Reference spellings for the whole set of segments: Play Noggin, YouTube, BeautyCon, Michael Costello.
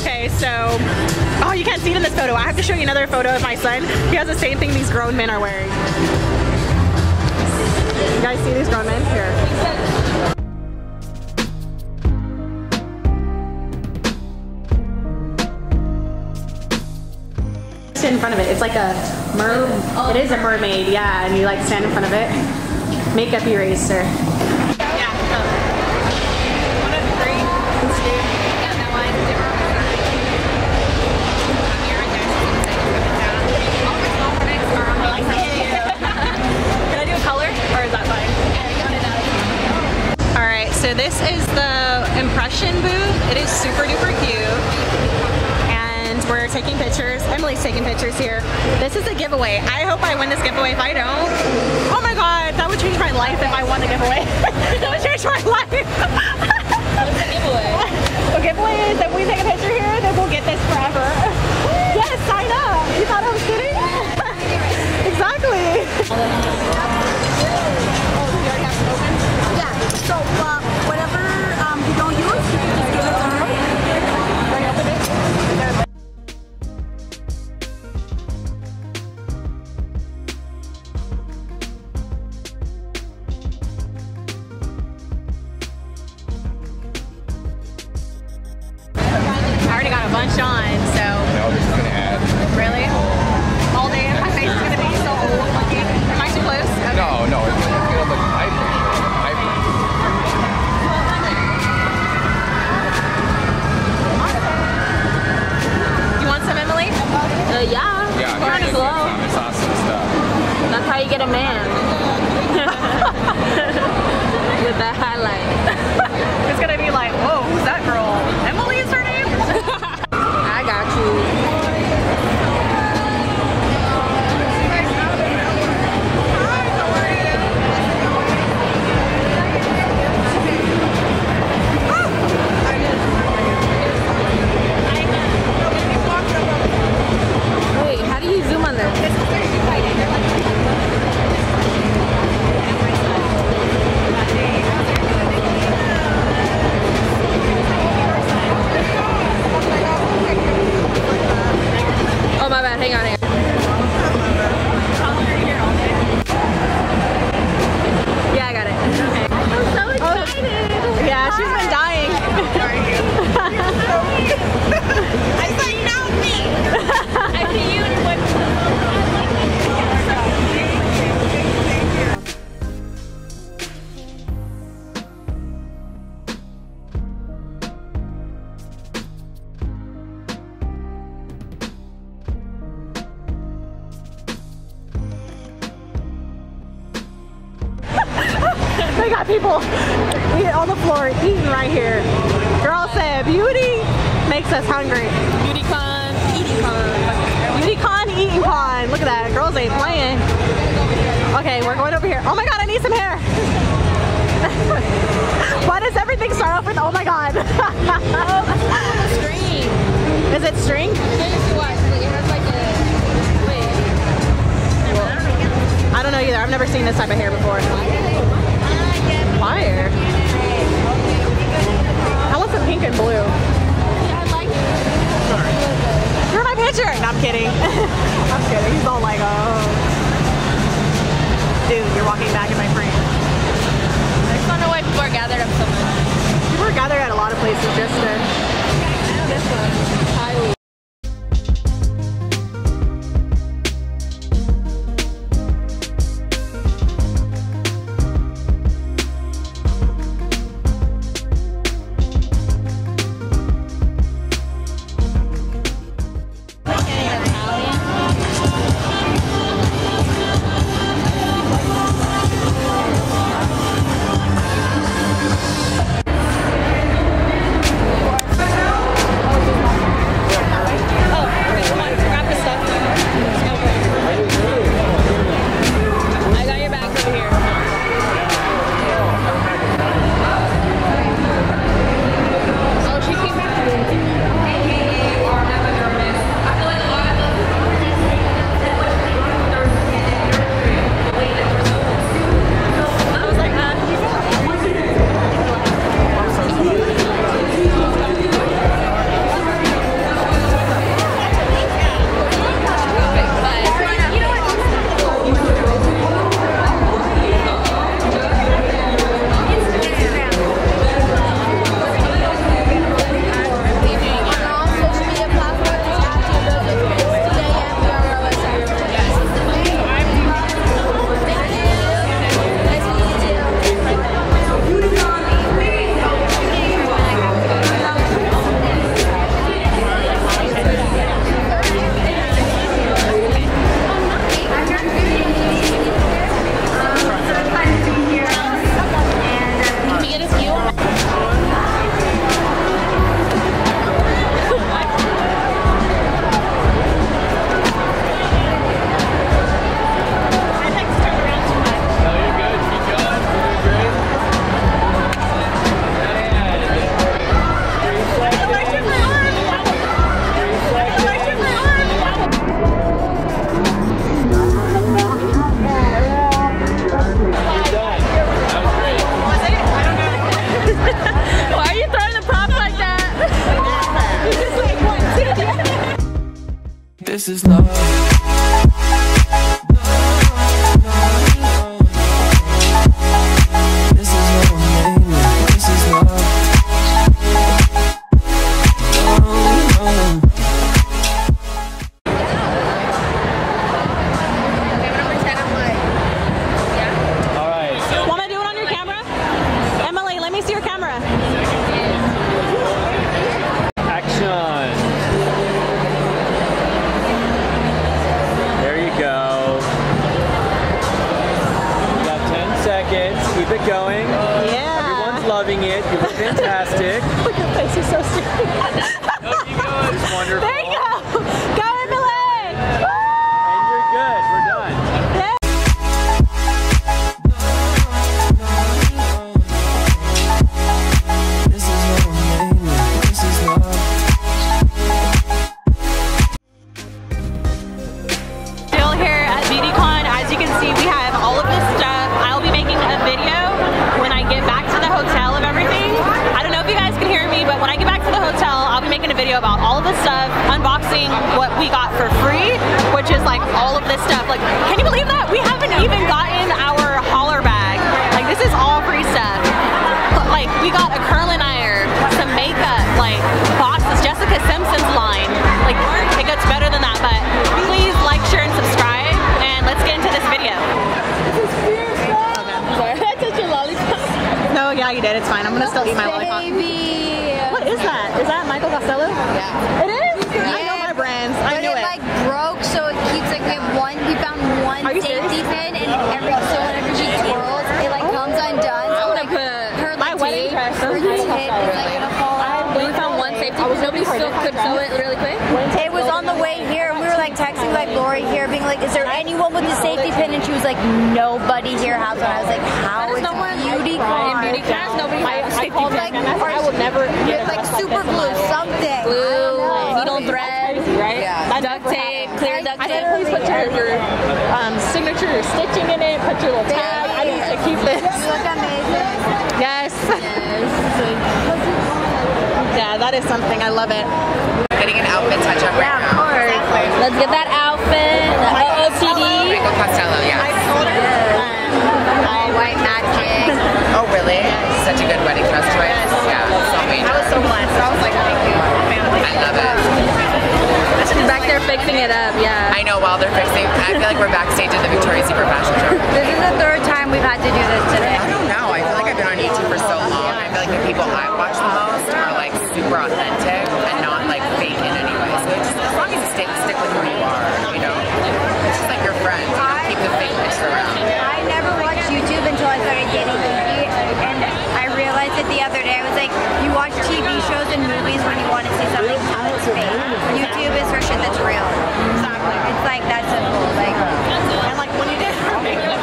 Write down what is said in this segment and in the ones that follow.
Okay, so, oh, you can't see it in this photo. I have to show you another photo of my son. He has the same thing these grown men are wearing. You guys see these grown men? Here. In front of it. It's like a mermaid. It is a mermaid, yeah, and you like stand in front of it. Makeup eraser. Yeah. One of three. Yeah, that one. Can I do a color or is that fine? Alright, so this is the impression booth. It is super duper cute. We're taking pictures. Emily's taking pictures here. This is a giveaway. I hope I win this giveaway. If I don't, oh my god, that would change my life if I won the giveaway. That would change my life. What's the giveaway? The giveaway is if we take a picture here, then we'll get this forever. Yes, sign up. You thought I was kidding? Exactly. Oh, we already have to open? Yeah. So whatever you don't use, you can just give it to her. Right up with it. People on the floor eating right here. Girl said beauty makes us hungry. Beauty con, eating con. Beauty con, eating con. Look at that. Girls ain't playing. Okay, we're going over here. Oh my god, I need some hair. Why does everything start off with oh my god? String. Is it string? I don't know either. I've never seen this type of hair before. Wire. I want some pink and blue. Yeah, I like it. You're my picture! No, I'm kidding. I'm kidding. He's all like, oh. Dude, you're walking back in my frame. I just don't know why people are gathered up so much. People are gathered at a lot of places just to... I know this one. Highly. this is love. This is love, baby. This is love. Okay, number 10, I'm like, yeah. All right. So want to do it on your camera? Emily, let me see your camera. Action. Keep it going. Yeah. Everyone's loving it. You look fantastic. Look at your face. You're so serious. Oh, you go. It's wonderful. There you go. Go, Emily. Yeah. And you're good. We're done. Yeah. This is love, baby. This is love. Still here at BeautyCon. As you can see, we have all of this stuff. I'll be making a video when I get back to the hotel of everything. I don't know if you guys can hear me, but when I get back to the hotel, I'll be making a video about all of this stuff, unboxing what we got for free, which is like all of this stuff. Like, can you believe that? We haven't even gotten our hauler bag. Like, this is all free stuff. But, like, we got a curl and iron, some makeup, like boxes, Jessica Simpson's line. Like, it gets better than that, but please like, share, and subscribe, and let's get into this video. No, yeah, you did. It's fine. I'm gonna still eat my lollipop. Baby. What is that? Is that Michael Costello? Yeah. It is. Yeah. I know my brands. I knew it. It like broke, so it keeps like we have one. We found one safety pin, and whenever she twirls, it like comes undone. So like her my wedding dress. Her tape is like gonna fall out. We found one safety pin. Nobody still could sew it really quick. It was on the way here. We were like texting like Lori here, being like, "Is there anyone with a safety pin?" And she was like, "Nobody here has one." I was like, "How is BeautyCon?" I will never get like super glue, something. Glue, needle thread, right? Yeah. Duct tape, clear duct tape. Please put your signature, your stitching in it. Put your little tag. I need to keep this. You look amazing. Yes. Yeah, that is something. I love it. Getting an outfit touch up right now. Yeah, of course. Let's get that outfit. The OOTD. Michael Costello, yes. White matching. Oh, really? Such a good wedding dress choice. Yeah, so amazing. I was so blessed. I was like, thank you. I love it. Back there fixing it up, yeah. I know, while they're fixing, I feel like we're backstage at the Victoria's Secret Fashion Show. This is the third time we've had to do this today. I don't know. I feel like I've been on YouTube for so long. I feel like the people I've watched the most are like super authentic and not like fake in any way. So just as long as you stick with who you are, you know. It's just like your friends. You don't keep the fakeness around. I never watched YouTube until I started getting beauty, and I realized it the other day. I was like, you watch TV shows and movies when you want to see something that's fake. YouTube is for shit that's real. Exactly. It's like that simple. Like, and like when you did her makeup,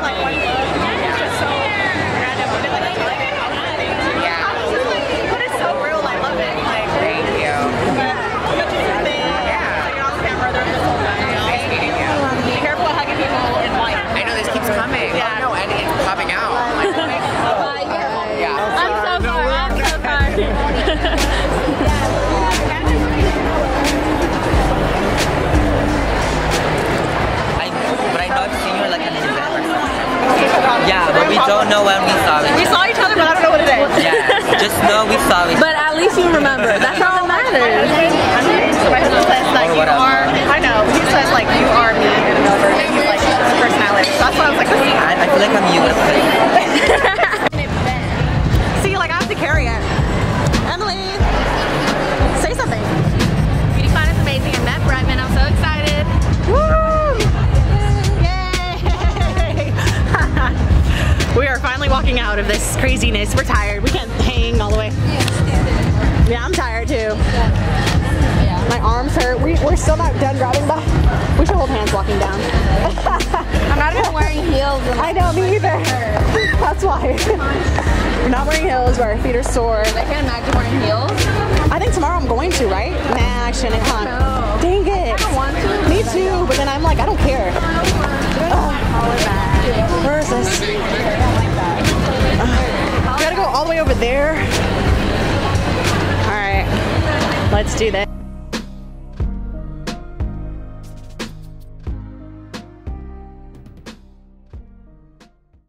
like when you it's just so random. Like, yeah. But it's so real. I love it. Like, thank you. But you do things. Yeah. Like on camera, they're just all nice meeting you. Be careful hugging people in life. I know this keeps coming. Yeah. Oh, no, and it's popping out. Yeah, but we don't know when we saw each other. We saw each other, but I don't know what it is. Yeah, just know we saw each other. But at least you remember. That's all that matters. I mean, he says like you are. I know. He says like you are me and another. He's like personality. So that's why I was like, this is I feel like I'm you with a play. See, like I have to carry it. Emily, say something. BeautyCon is amazing. I met Bradman. I'm so excited. Woo! We are finally walking out of this craziness. We're tired. We can't hang all the way. Yeah, I'm tired too. Yeah. My arms hurt. We're still not done grabbing by. We should hold hands walking down. I'm not even wearing heels. I know, me either. That's why. We're not wearing heels, but our feet are sore. I can't imagine wearing heels. I think tomorrow I'm going to, right? Nah, I shouldn't. Huh? Dang it. I don't want to. Me too, but then I'm like, I don't care. Where is this? Gotta go all the way over there. All right, let's do that.